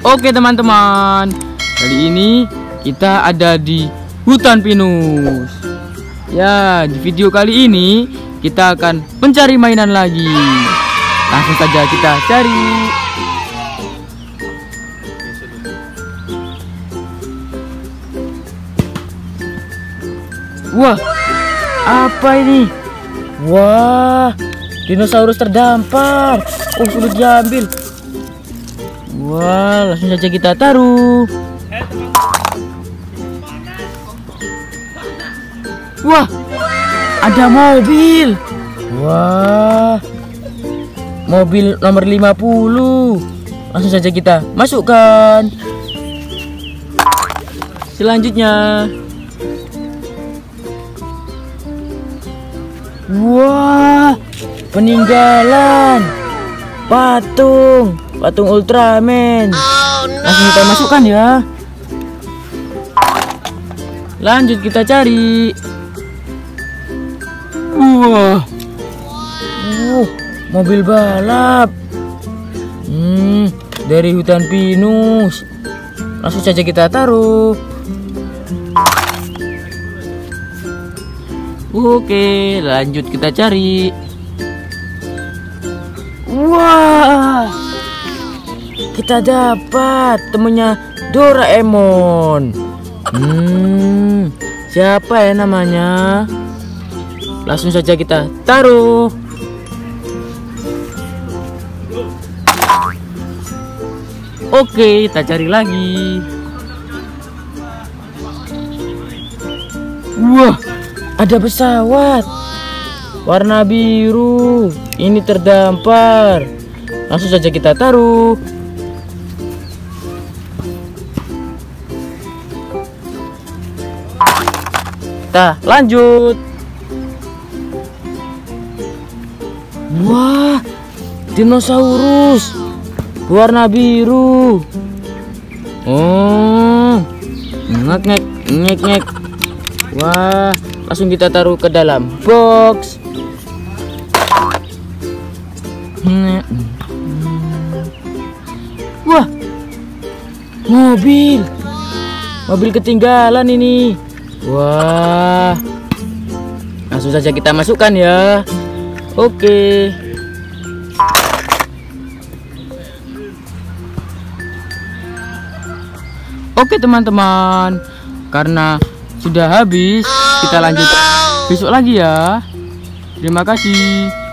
Oke teman-teman, kali ini kita ada di hutan pinus. Ya, di video kali ini kita akan mencari mainan lagi. Langsung saja kita cari. Wah, apa ini? Wah, dinosaurus terdampar. Oh, sulit diambil. Wah, langsung saja kita taruh. Wah, ada mobil. Wah, mobil nomor 50. Langsung saja kita masukkan. Selanjutnya, wah, peninggalan patung Ultraman. Langsung kita masukkan ya. Lanjut kita cari. Wah, mobil balap dari hutan pinus. Langsung saja kita taruh. Oke, lanjut kita cari. Wah, kita dapat temennya Doraemon. Siapa ya namanya? Langsung saja kita taruh. Oke, kita cari lagi. Wah, ada pesawat warna biru. Ini terdampar. Langsung saja kita taruh. Kita lanjut. Wah, dinosaurus warna biru. Oh, ngek. Wah, langsung kita taruh ke dalam box. Wah, mobil ketinggalan ini. Wah, langsung saja kita masukkan ya. Oke. Oke teman-teman, karena sudah habis, kita lanjut besok lagi ya. Terima kasih.